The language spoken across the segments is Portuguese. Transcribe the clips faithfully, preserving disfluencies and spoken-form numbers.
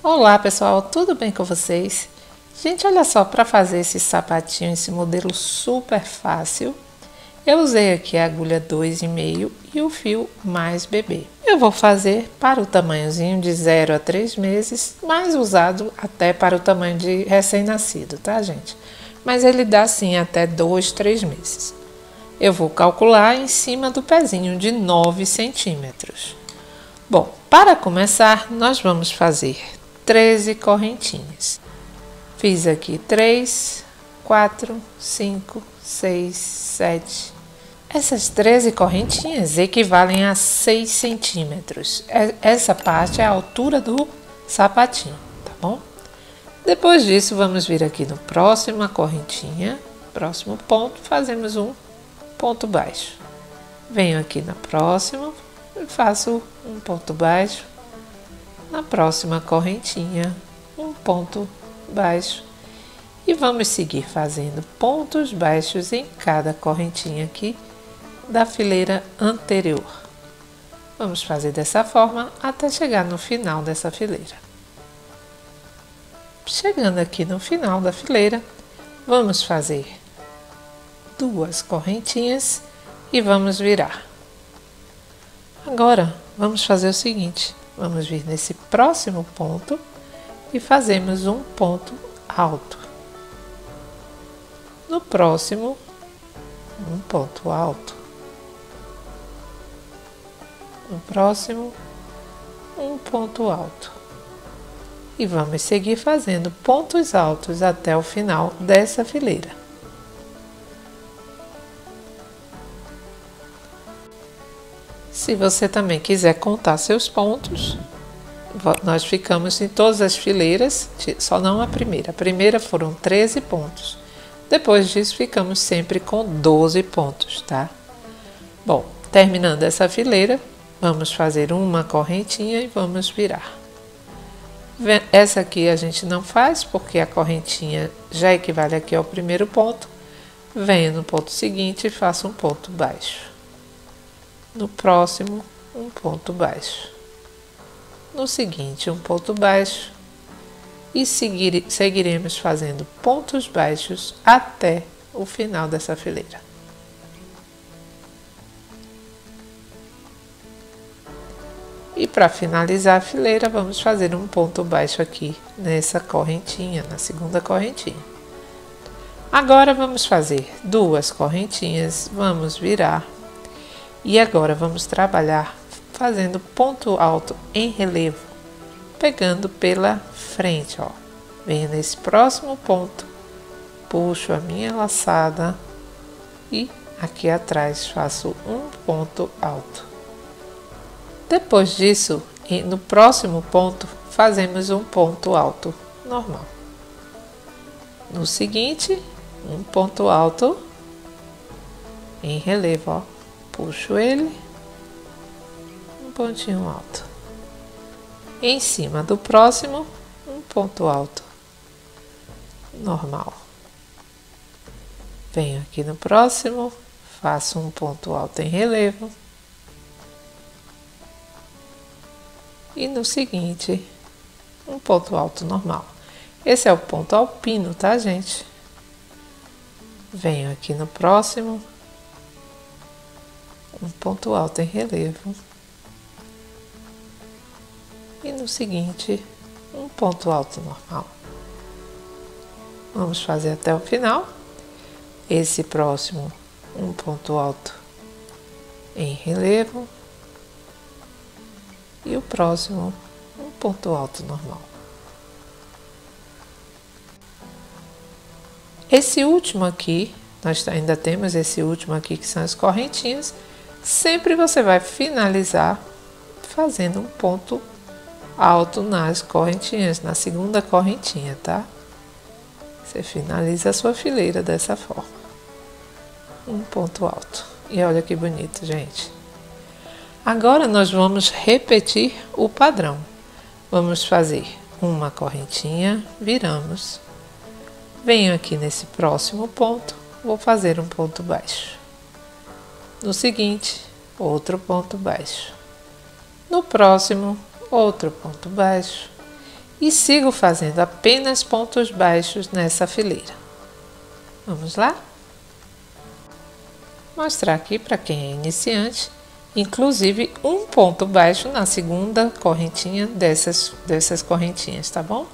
Olá pessoal, tudo bem com vocês? Gente, olha só, para fazer esse sapatinho, esse modelo super fácil, eu usei aqui a agulha dois e meio e o fio mais bebê. Eu vou fazer para o tamanhozinho de zero a três meses, mais usado até para o tamanho de recém-nascido, tá gente? Mas ele dá sim até dois, três meses. Eu vou calcular em cima do pezinho de nove centímetros. Bom, para começar, nós vamos fazer treze correntinhas. Fiz aqui três, quatro, cinco, seis, sete. Essas treze correntinhas equivalem a seis centímetros. Essa parte é a altura do sapatinho, tá bom? Depois disso, vamos vir aqui no próxima correntinha, próximo ponto, fazemos um ponto baixo. Venho aqui na próxima e faço um ponto baixo. Na próxima correntinha, um ponto baixo, e vamos seguir fazendo pontos baixos em cada correntinha aqui da fileira anterior. Vamos fazer dessa forma até chegar no final dessa fileira. Chegando aqui no final da fileira, vamos fazer duas correntinhas e vamos virar. Agora vamos fazer o seguinte: vamos vir nesse próximo ponto e fazemos um ponto alto. No próximo, um ponto alto. No próximo, um ponto alto. E vamos seguir fazendo pontos altos até o final dessa fileira. Se você também quiser contar seus pontos, nós ficamos em todas as fileiras, só não a primeira. A primeira foram treze pontos. Depois disso, ficamos sempre com doze pontos, tá? Bom, terminando essa fileira, vamos fazer uma correntinha e vamos virar. Essa aqui a gente não faz, porque a correntinha já equivale aqui ao primeiro ponto. Venho no ponto seguinte e faço um ponto baixo. No próximo, um ponto baixo. No seguinte, um ponto baixo. E seguir, seguiremos fazendo pontos baixos até o final dessa fileira. E para finalizar a fileira, vamos fazer um ponto baixo aqui nessa correntinha, na segunda correntinha. Agora vamos fazer duas correntinhas, vamos virar. E agora vamos trabalhar fazendo ponto alto em relevo, pegando pela frente, ó. Venho nesse próximo ponto, puxo a minha laçada e aqui atrás faço um ponto alto. Depois disso, no próximo ponto, fazemos um ponto alto normal. No seguinte, um ponto alto em relevo, ó. Puxo ele, um pontinho alto. Em cima do próximo, um ponto alto normal. Venho aqui no próximo, faço um ponto alto em relevo. E no seguinte, um ponto alto normal. Esse é o ponto alpino, tá, gente? Venho aqui no próximo, um ponto alto em relevo. E no seguinte, um ponto alto normal. Vamos fazer até o final. Esse próximo, um ponto alto em relevo. E o próximo, um ponto alto normal. Esse último aqui, nós ainda temos esse último aqui, que são as correntinhas. Sempre você vai finalizar fazendo um ponto alto nas correntinhas, na segunda correntinha, tá? Você finaliza a sua fileira dessa forma. Um ponto alto. E olha que bonito, gente. Agora nós vamos repetir o padrão. Vamos fazer uma correntinha, viramos. Venho aqui nesse próximo ponto, vou fazer um ponto baixo. No seguinte, outro ponto baixo. No próximo, outro ponto baixo. e sigo fazendo apenas pontos baixos nessa fileira. Vamos lá? Mostrar aqui para quem é iniciante, inclusive um ponto baixo na segunda correntinha dessas, dessas correntinhas, tá bom?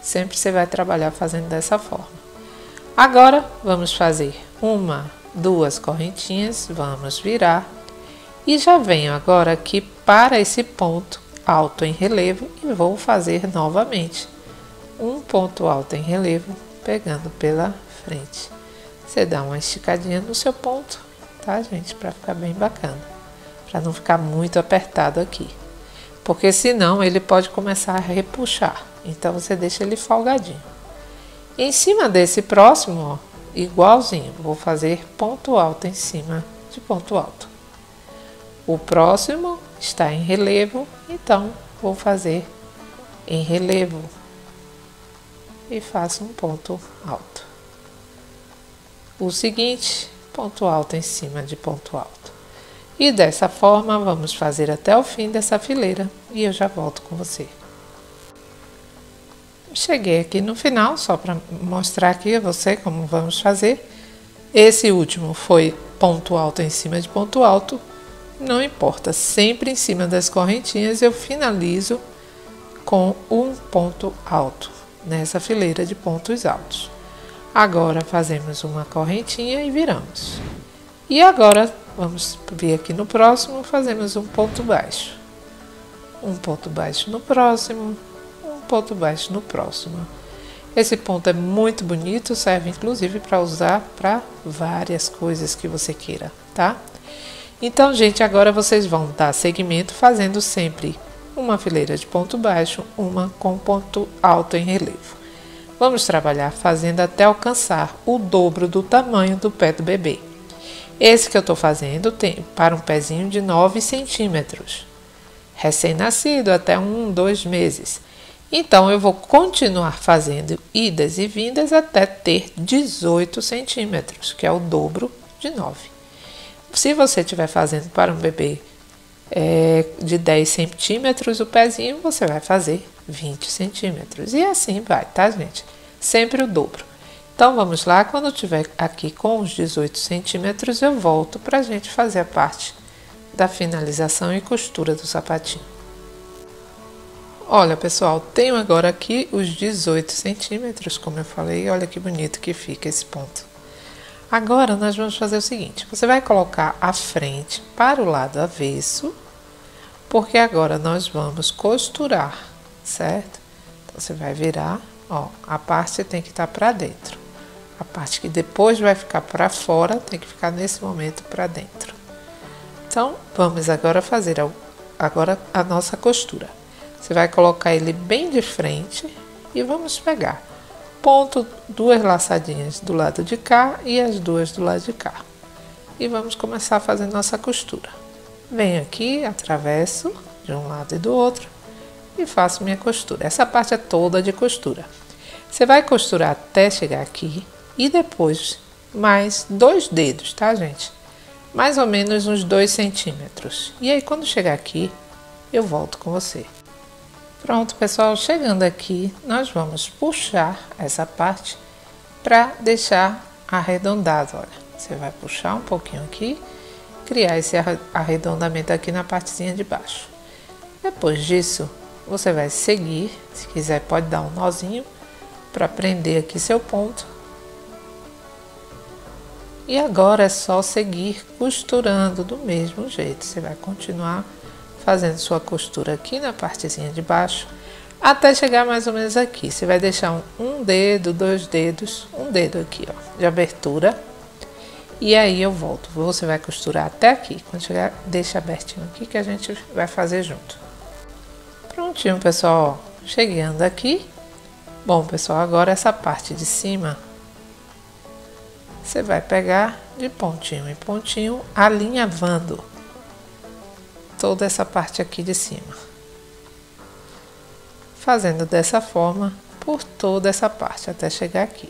Sempre você vai trabalhar fazendo dessa forma. Agora, vamos fazer uma, duas correntinhas, vamos virar e já venho agora aqui para esse ponto alto em relevo e vou fazer novamente um ponto alto em relevo, pegando pela frente. Você dá uma esticadinha no seu ponto, tá, gente? Para ficar bem bacana, para não ficar muito apertado aqui, porque senão ele pode começar a repuxar. Então você deixa ele folgadinho. Em cima desse próximo, ó, igualzinho, vou fazer ponto alto em cima de ponto alto. O próximo está em relevo, então vou fazer em relevo e faço um ponto alto. O seguinte, ponto alto em cima de ponto alto. E dessa forma vamos fazer até o fim dessa fileira e eu já volto com você. Cheguei aqui no final, só para mostrar aqui a você como vamos fazer. Esse último foi ponto alto em cima de ponto alto, não importa, sempre em cima das correntinhas eu finalizo com um ponto alto, nessa fileira de pontos altos. Agora fazemos uma correntinha e viramos. E agora, vamos vir aqui no próximo, fazemos um ponto baixo. Um ponto baixo no próximo. Ponto baixo no próximo. Esse ponto é muito bonito, serve inclusive para usar para várias coisas que você queira, tá? Então, gente, agora vocês vão dar seguimento fazendo sempre uma fileira de ponto baixo, uma com ponto alto em relevo. Vamos trabalhar fazendo até alcançar o dobro do tamanho do pé do bebê. Esse que eu tô fazendo tem para um pezinho de nove centímetros, recém-nascido até um, dois meses. Então, eu vou continuar fazendo idas e vindas até ter dezoito centímetros, que é o dobro de nove. Se você estiver fazendo para um bebê é, de dez centímetros o pezinho, você vai fazer vinte centímetros. E assim vai, tá, gente? Sempre o dobro. Então, vamos lá. Quando eu estiver aqui com os dezoito centímetros, eu volto para a gente fazer a parte da finalização e costura do sapatinho. Olha, pessoal, tenho agora aqui os dezoito centímetros, como eu falei, olha que bonito que fica esse ponto. Agora, nós vamos fazer o seguinte, você vai colocar a frente para o lado avesso, porque agora nós vamos costurar, certo? Então, você vai virar, ó, a parte tem que estar para dentro. A parte que depois vai ficar para fora, tem que ficar nesse momento para dentro. Então, vamos agora fazer a, agora a nossa costura. Você vai colocar ele bem de frente e vamos pegar ponto, duas laçadinhas do lado de cá e as duas do lado de cá. E vamos começar a fazer nossa costura. Venho aqui, atravesso de um lado e do outro e faço minha costura. Essa parte é toda de costura. Você vai costurar até chegar aqui e depois mais dois dedos, tá, gente? Mais ou menos uns dois centímetros. E aí, quando chegar aqui, eu volto com você. Pronto, pessoal, chegando aqui, nós vamos puxar essa parte para deixar arredondado, olha. Você vai puxar um pouquinho aqui, criar esse arredondamento aqui na partezinha de baixo. Depois disso, você vai seguir, se quiser pode dar um nozinho para prender aqui seu ponto. E agora é só seguir costurando do mesmo jeito, você vai continuar fazendo sua costura aqui na partezinha de baixo, até chegar mais ou menos aqui. Você vai deixar um, um dedo, dois dedos, um dedo aqui, ó, de abertura. E aí eu volto. Você vai costurar até aqui. Quando chegar, deixa abertinho aqui que a gente vai fazer junto. Prontinho, pessoal. Chegando aqui. Bom, pessoal, agora essa parte de cima, você vai pegar de pontinho em pontinho, alinhavando toda essa parte aqui de cima, fazendo dessa forma por toda essa parte até chegar aqui.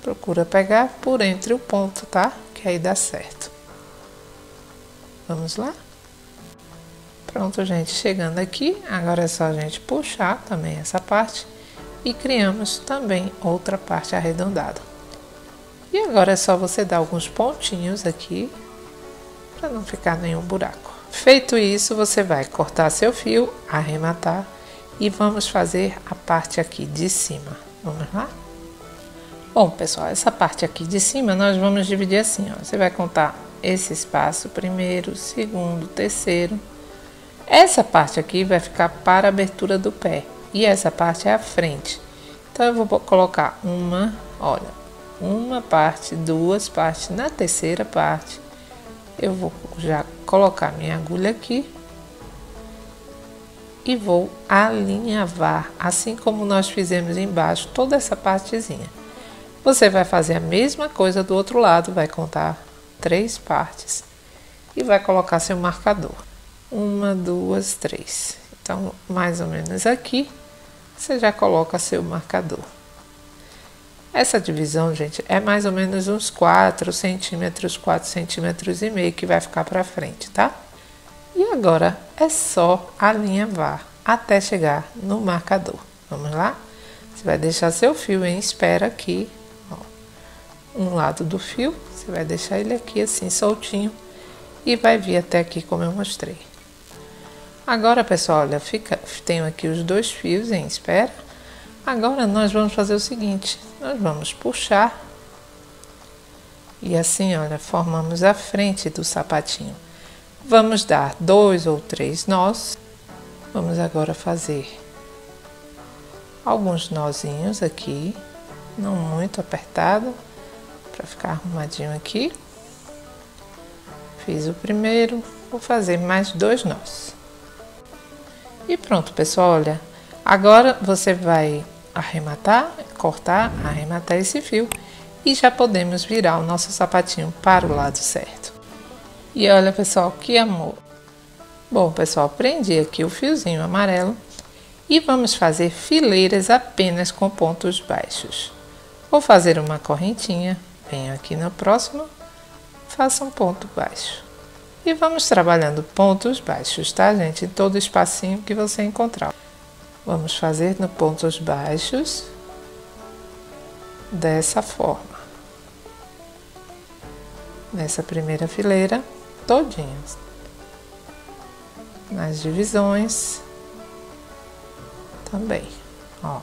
Procura pegar por entre o ponto, tá? Que aí dá certo. Vamos lá? Pronto, gente, chegando aqui, agora é só a gente puxar também essa parte e criamos também outra parte arredondada. E agora é só você dar alguns pontinhos aqui para não ficar nenhum buraco. Feito isso, você vai cortar seu fio, arrematar e vamos fazer a parte aqui de cima. Vamos lá? Bom, pessoal, essa parte aqui de cima nós vamos dividir assim, ó. Você vai contar esse espaço, primeiro, segundo, terceiro. Essa parte aqui vai ficar para a abertura do pé e essa parte é a frente. Então eu vou colocar uma, olha, uma parte, duas partes. Na terceira parte eu vou já colocar minha agulha aqui e vou alinhavar, assim como nós fizemos embaixo, toda essa partezinha. Você vai fazer a mesma coisa do outro lado, vai contar três partes e vai colocar seu marcador. Uma, duas, três. Então, mais ou menos aqui, você já coloca seu marcador. Essa divisão, gente, é mais ou menos uns quatro centímetros, quatro centímetros e meio que vai ficar para frente, tá? E agora é só alinhavar até chegar no marcador. Vamos lá? Você vai deixar seu fio em espera aqui, ó. Um lado do fio, você vai deixar ele aqui assim, soltinho, e vai vir até aqui como eu mostrei. Agora, pessoal, olha, fica, tenho aqui os dois fios em espera. Agora nós vamos fazer o seguinte, nós vamos puxar e assim, olha, formamos a frente do sapatinho. Vamos dar dois ou três nós. Vamos agora fazer alguns nozinhos aqui, não muito apertado, para ficar arrumadinho aqui. Fiz o primeiro, vou fazer mais dois nós. E pronto, pessoal, olha, agora você vai arrematar, cortar, arrematar esse fio e já podemos virar o nosso sapatinho para o lado certo. E olha, pessoal, que amor! Bom, pessoal, prendi aqui o fiozinho amarelo e vamos fazer fileiras apenas com pontos baixos. Vou fazer uma correntinha, venho aqui no próximo, faça um ponto baixo. E vamos trabalhando pontos baixos, tá, gente? Em todo espacinho que você encontrar. Vamos fazer no pontos baixos dessa forma. Nessa primeira fileira, todinhas. Nas divisões também, ó.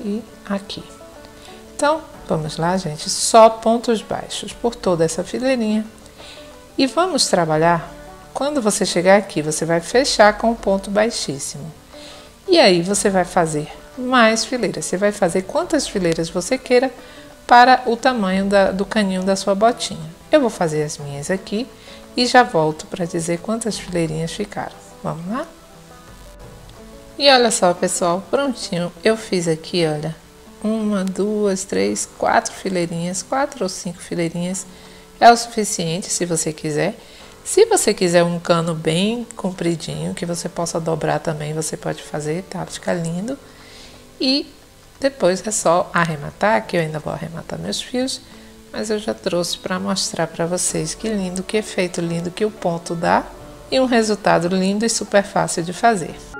E aqui. Então, vamos lá, gente, só pontos baixos por toda essa fileirinha. E vamos trabalhar, quando você chegar aqui, você vai fechar com um ponto baixíssimo. E aí você vai fazer mais fileiras, você vai fazer quantas fileiras você queira para o tamanho da, do caninho da sua botinha. Eu vou fazer as minhas aqui e já volto para dizer quantas fileirinhas ficaram. Vamos lá? E olha só, pessoal, prontinho, eu fiz aqui, olha. Uma, duas, três, quatro fileirinhas, quatro ou cinco fileirinhas é o suficiente se você quiser. Se você quiser um cano bem compridinho, que você possa dobrar também, você pode fazer, tá? Fica lindo. E depois é só arrematar, que eu ainda vou arrematar meus fios, mas eu já trouxe para mostrar para vocês que lindo, que efeito lindo que o ponto dá e um resultado lindo e super fácil de fazer.